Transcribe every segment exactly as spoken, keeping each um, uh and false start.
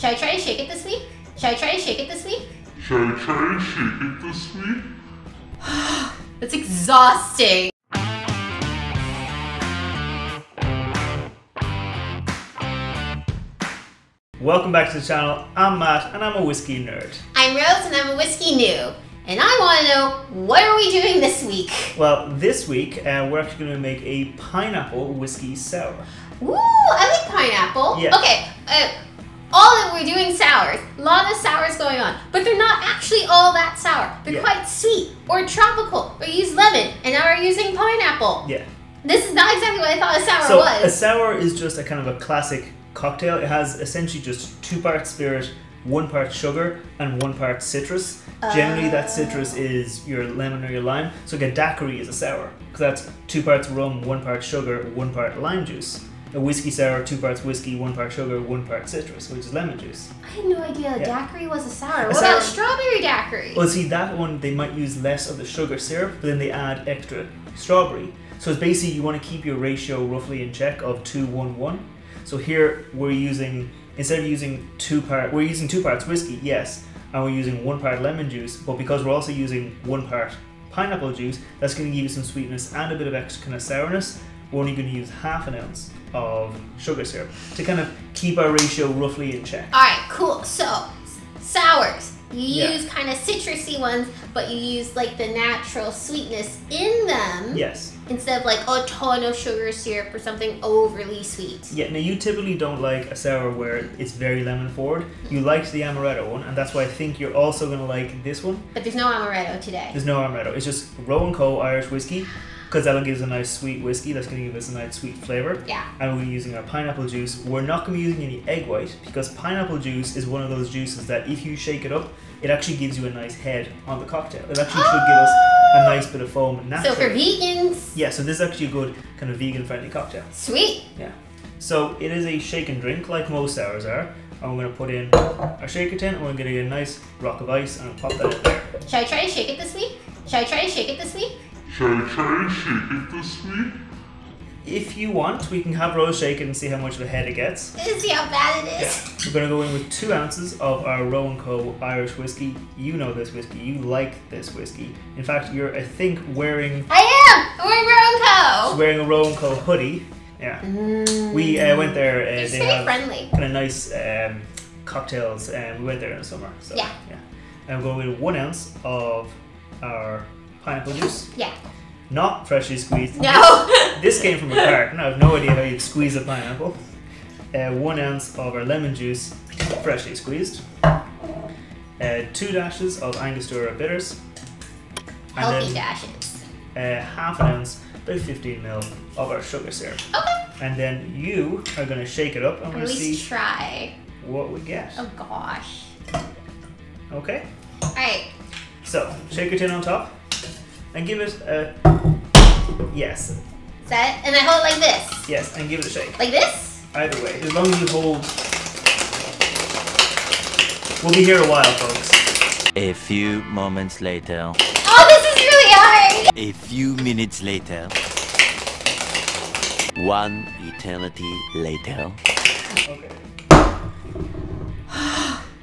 Should I try and shake it this week? Should I try and shake it this week? Should I try and shake it this week? That's exhausting. Welcome back to the channel. I'm Matt and I'm a whiskey nerd. I'm Rose and I'm a whiskey noob. And I want to know, what are we doing this week? Well, this week uh, we're actually going to make a pineapple whiskey sour. Ooh, I like pineapple. Yeah. Okay, uh, all that we're doing sours. A lot of sours going on, but they're not actually all that sour. They're yeah. quite sweet or tropical. Or use lemon, and now we're using pineapple. Yeah. This is not exactly what I thought a sour so was. So a sour is just a kind of a classic cocktail. It has essentially just two parts spirit, one part sugar and one part citrus. Uh, Generally that citrus is your lemon or your lime. So like a daiquiri is a sour, because that's two parts rum, one part sugar, one part lime juice. A whiskey sour, two parts whiskey, one part sugar, one part citrus, which is lemon juice. I had no idea a yeah. daiquiri was a sour. What a sour, about strawberry daiquiri? Well, see, that one they might use less of the sugar syrup, but then they add extra strawberry. So it's basically you want to keep your ratio roughly in check of two one one. So here we're using, instead of using two part, we're using two parts whiskey, yes, and we're using one part lemon juice, but because we're also using one part pineapple juice, that's going to give you some sweetness and a bit of extra kind of sourness. We're only going to use half an ounce of sugar syrup to kind of keep our ratio roughly in check. All right, cool. So sours, you yeah. use kind of citrusy ones, but you use like the natural sweetness in them. Yes. Instead of like a ton of sugar syrup or something overly sweet. Yeah, now you typically don't like a sour where it's very lemon forward. You liked the amaretto one, and that's why I think you're also going to like this one. But there's no amaretto today. There's no amaretto. It's just Roe and Co Irish whiskey, because that'll give us a nice sweet whiskey. That's going to give us a nice sweet flavor. Yeah. And we'll be using our pineapple juice. We're not going to be using any egg white, because pineapple juice is one of those juices that if you shake it up, it actually gives you a nice head on the cocktail. It actually oh! should give us a nice bit of foam naturally. So for vegans. Yeah, so this is actually a good kind of vegan-friendly cocktail. Sweet. Yeah. So it is a shake and drink, like most sours are. And we're going to put in our shaker tin, and we're going to get a nice rock of ice, and pop that in there. Should I try to shake it this week? Should I try to shake it this week? Should I try and shake it this week? If you want, we can have Rose shake it and see how much of a head it gets. Let's see how bad it is. Yeah. We're going to go in with two ounces of our Roe and Co Irish whiskey. You know this whiskey. You like this whiskey. In fact, you're, I think, wearing... I am! I'm wearing Roe and Co! She's wearing a Roe and Co hoodie. Yeah. Mm. We uh, went there... Uh, it's they very friendly. Kind of nice um, cocktails, and um, we went there in the summer. So, yeah. yeah. And we're going with one ounce of our... pineapple juice? Yeah. Not freshly squeezed. No! This, this came from a carton. I have no idea how you'd squeeze a pineapple. Uh, one ounce of our lemon juice, freshly squeezed. Uh, two dashes of Angostura bitters. And healthy then, dashes. Uh, half an ounce, about fifteen mil of our sugar syrup. Okay. And then you are going to shake it up. I'm going to see try. what we get. Oh gosh. Okay. Alright. So, shake your tin on top. And give it a yes. Is that it? And I hold it like this. Yes, and give it a shake. Like this? Either way, as long as you hold. We'll be here a while, folks. A few moments later. Oh, this is really hard. A few minutes later. One eternity later. Okay.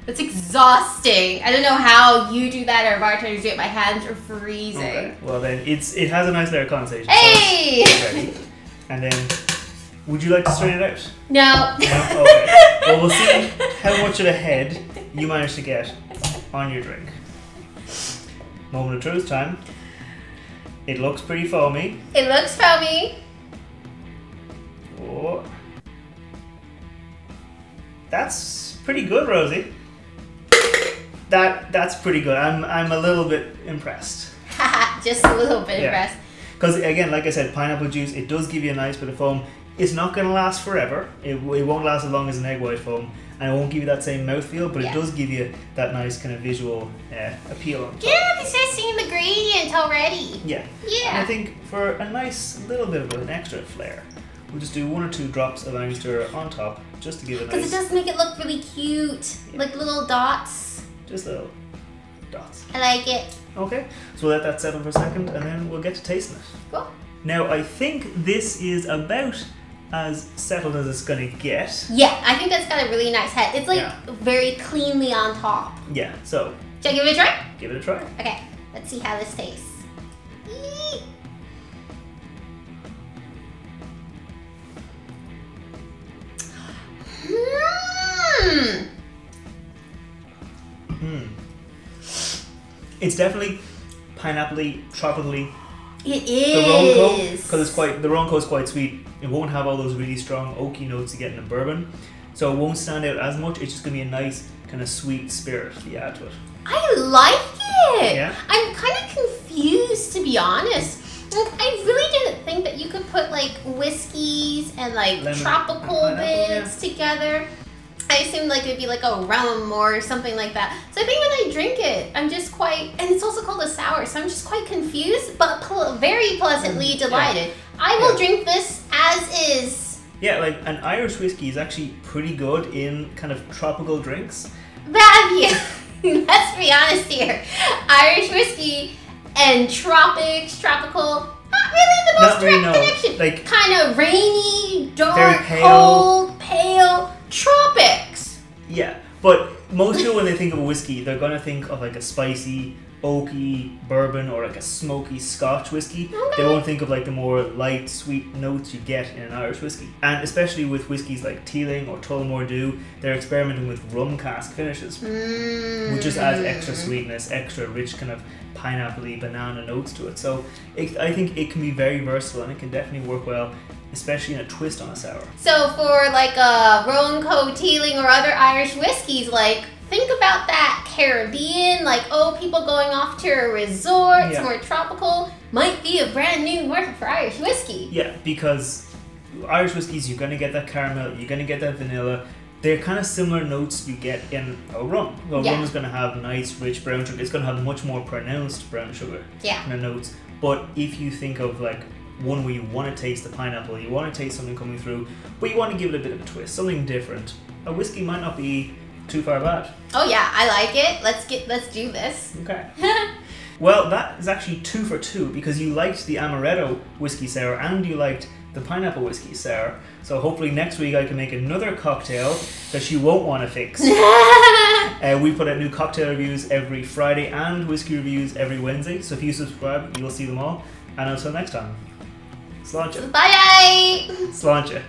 That's exhausting. I don't know how you do that or bartenders do it. My hands are freezing. Okay. Well then, it's it has a nice layer of condensation. Hey! So and then, would you like to strain it out? No. No? Okay. Well, we'll see how much of a head you manage to get on your drink. Moment of truth time. It looks pretty foamy. It looks foamy. Oh. That's pretty good, Rosie. That that's pretty good. I'm I'm a little bit impressed. Just a little bit yeah. impressed. Because again, like I said, pineapple juice, it does give you a nice bit of foam. It's not going to last forever. It, it won't last as long as an egg white foam, and it won't give you that same mouthfeel, but yeah. it does give you that nice kind of visual uh, appeal. On top. Yeah, because I've seen the gradient already. Yeah. Yeah. And I think for a nice little bit of an extra flair, we'll just do one or two drops of Angostura on top, just to give it. Because nice... it does make it look really cute, yeah. like little dots. Just little dots. I like it. Okay, so we'll let that settle for a second and then we'll get to tasting it. Cool. Now I think this is about as settled as it's going to get. Yeah, I think that's got a really nice head. It's like yeah. very cleanly on top. Yeah, so. Should I give it a try? Give it a try. Okay, let's see how this tastes. Eee! Hmm. Hmm. It's definitely pineapple-y, tropical-y. It is. The Ronco, because it's quite, the Ronco is quite sweet. It won't have all those really strong oaky notes you get in a bourbon, so it won't stand out as much. It's just gonna be a nice kind of sweet spirit you add to it. I like it. Yeah. I'm kind of confused, to be honest. Like, I really didn't think that you could put like whiskeys and like lemon, tropical bits yeah. together. I assumed like it'd be like a rum or something like that. So I think when I drink it, I'm just quite, and it's also called a sour, so I'm just quite confused, but pl very pleasantly um, delighted. Yeah. I will yeah. drink this as is. Yeah, like an Irish whiskey is actually pretty good in kind of tropical drinks. But have you, let's be honest here, Irish whiskey and tropics, tropical, not really the most not direct really, no. connection. Like, kind of rainy, dark, pale. cold, pale. Tropics! Yeah, but most people when they think of a whiskey, they're going to think of like a spicy, oaky bourbon or like a smoky Scotch whiskey. Okay. They won't think of like the more light, sweet notes you get in an Irish whiskey. And especially with whiskeys like Teeling or Tullamore Dew, they're experimenting with rum cask finishes, mm. which just adds extra sweetness, extra rich kind of pineapple-y, banana notes to it. So it, I think it can be very versatile and it can definitely work well, especially in a twist on a sour. So for like a Ronco, Teeling or other Irish whiskeys, like think about that Caribbean, like oh people going off to a resort, yeah. it's more tropical, might be a brand new market for Irish whiskey. Yeah, because Irish whiskeys, you're going to get that caramel, you're going to get that vanilla. They're kind of similar notes you get in a rum. Well, yeah. rum is going to have nice, rich brown sugar. It's going to have much more pronounced brown sugar yeah. kind of notes. But if you think of like one where you want to taste the pineapple, you want to taste something coming through, but you want to give it a bit of a twist, something different, a whiskey might not be too far bad. Oh yeah, I like it. Let's get, let's do this. Okay. Well, that is actually two for two because you liked the amaretto whiskey sour and you liked the pineapple whiskey sour. So hopefully next week I can make another cocktail that you won't want to fix. Uh, we put out new cocktail reviews every Friday and whiskey reviews every Wednesday. So if you subscribe, you'll see them all. And until next time. Sláinte. Bye. Sláinte.